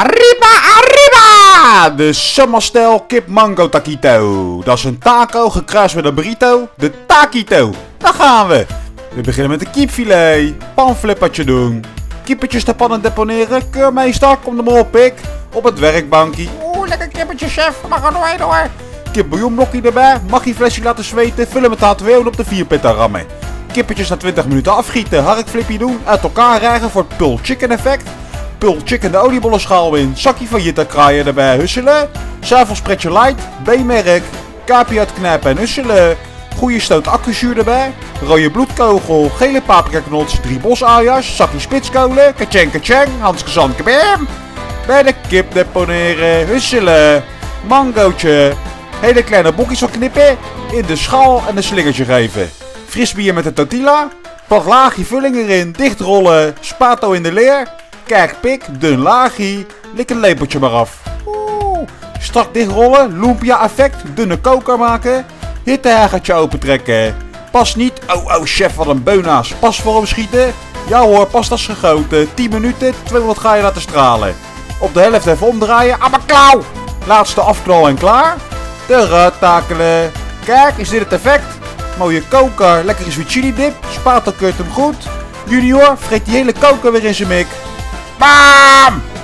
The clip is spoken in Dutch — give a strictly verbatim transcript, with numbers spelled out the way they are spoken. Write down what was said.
arriba, arriba! De Summerstel Kip Mango Taquito. Dat is een taco gekruist met een burrito. De taquito. Daar gaan we. We beginnen met een kiepfilet. Panflippertje doen. Kiepertjes te pannen deponeren. Keurmeester, kom er maar op, pik. Op het werkbankje. Oeh, lekker kippertje, chef. Mag er doorheen hoor. Kip bouillonblokje erbij. Mag je flesje laten zweten. Vullen met H twee O en op de vierpitter rammen. Kippertjes na twintig minuten afgieten. Harkflipje doen. Uit elkaar rijgen voor het Pulled Chicken effect. Pulled Chicken de oliebollenschaal in. Zakje van Jitta kraaien erbij. Husselen. Zuivelspretje light. B-merk. Kaapje uitknijpen en husselen. Goeie stoot accuzuur erbij. Rode bloedkogel. Gele paprikaknots. Drie bosaiers. Zakje spitskolen. Kacheng kacheng. Hanske zanke bam. Bij de kip deponeren. Husselen. Mangootje. Hele kleine bokjes al knippen. In de schaal en een slingertje geven. Frisbier met de tortilla. Pak laagje vulling erin. Dichtrollen. Spato in de leer. Kijk, pik, dun laagje, lik een lepeltje maar af. Oeh. Strak dichtrollen, lumpia effect, dunne koker maken, hittehagertje opentrekken. Pas niet, oh oh chef wat een beunaas, pas voor hem schieten. Ja hoor, pas dat is gegoten, tien minuten, tweehonderd ga je laten stralen. Op de helft even omdraaien, ah maar klauw! Laatste afknal en klaar. Eruit takelen. Kijk, is dit het effect? Mooie koker, lekkere sweet chili dip, spatel keurt hem goed. Junior, vreet die hele koker weer in zijn mik. BAM!